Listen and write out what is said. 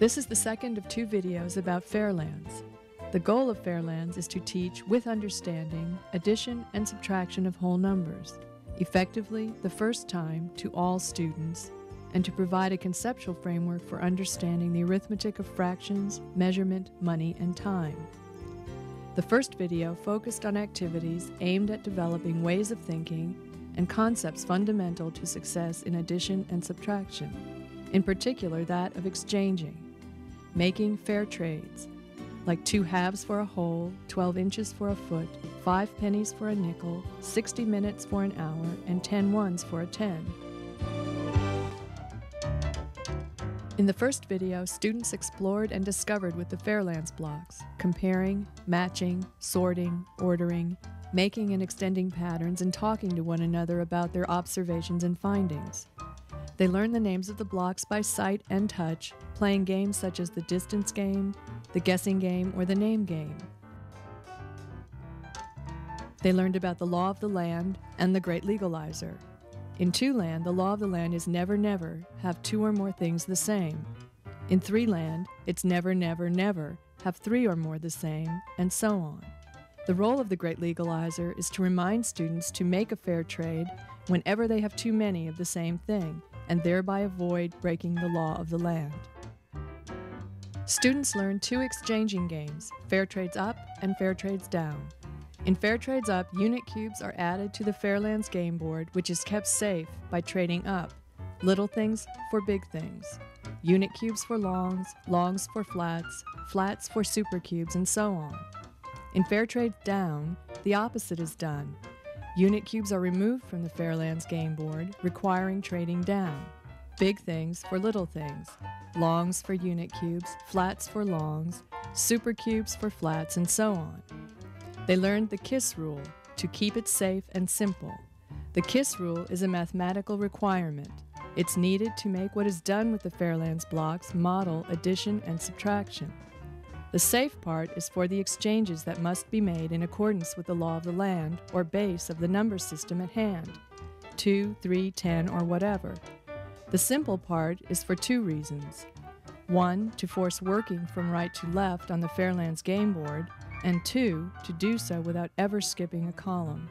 This is the second of two videos about Fairlands. The goal of Fairlands is to teach, with understanding, addition and subtraction of whole numbers, effectively the first time to all students, and to provide a conceptual framework for understanding the arithmetic of fractions, measurement, money, and time. The first video focused on activities aimed at developing ways of thinking and concepts fundamental to success in addition and subtraction, in particular that of exchanging, making fair trades, like 2 halves for a whole, 12 inches for a foot, 5 pennies for a nickel, 60 minutes for an hour, and 10 ones for a 10. In the first video, students explored and discovered with the Fairlands blocks, comparing, matching, sorting, ordering, making and extending patterns, and talking to one another about their observations and findings. They learned the names of the blocks by sight and touch, playing games such as the distance game, the guessing game, or the name game. They learned about the law of the land and the great legalizer. In Two Land, the law of the land is never, never, have 2 or more things the same. In Three Land, it's never, never, never, have 3 or more the same, and so on. The role of the great legalizer is to remind students to make a fair trade whenever they have too many of the same thing, and thereby avoid breaking the law of the land. Students learn 2 exchanging games, Fair Trades Up and Fair Trades Down. In Fair Trades Up, unit cubes are added to the Fairlands game board, which is kept safe by trading up, little things for big things, unit cubes for longs, longs for flats, flats for supercubes, and so on. In Fair Trades Down, the opposite is done. Unit cubes are removed from the Fairlands game board, requiring trading down. Big things for little things, longs for unit cubes, flats for longs, supercubes for flats, and so on. They learned the KISS rule, to keep it safe and simple. The KISS rule is a mathematical requirement. It's needed to make what is done with the Fairlands blocks model addition and subtraction. The safe part is for the exchanges that must be made in accordance with the law of the land or base of the number system at hand, 2, 3, 10, or whatever. The simple part is for 2 reasons. 1, to force working from right to left on the Fairlands game board, and 2, to do so without ever skipping a column.